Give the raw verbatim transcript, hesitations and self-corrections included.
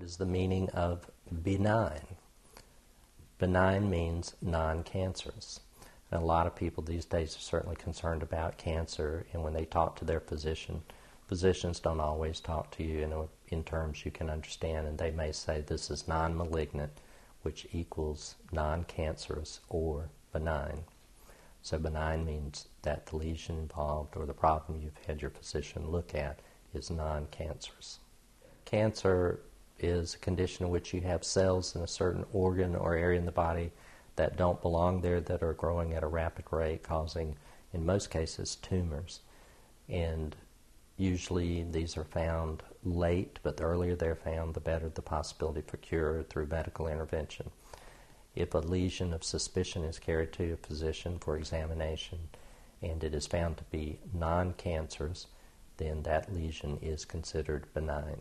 What is the meaning of benign? Benign means non-cancerous. And a lot of people these days are certainly concerned about cancer, and when they talk to their physician, physicians don't always talk to you in, a, in terms you can understand, and they may say this is non-malignant, which equals non-cancerous or benign. So benign means that the lesion involved or the problem you've had your physician look at is non-cancerous. Cancer is a condition in which you have cells in a certain organ or area in the body that don't belong there, that are growing at a rapid rate, causing, in most cases, tumors. And usually these are found late, but the earlier they're found, the better the possibility for cure through medical intervention. If a lesion of suspicion is carried to a physician for examination and it is found to be non-cancerous, then that lesion is considered benign.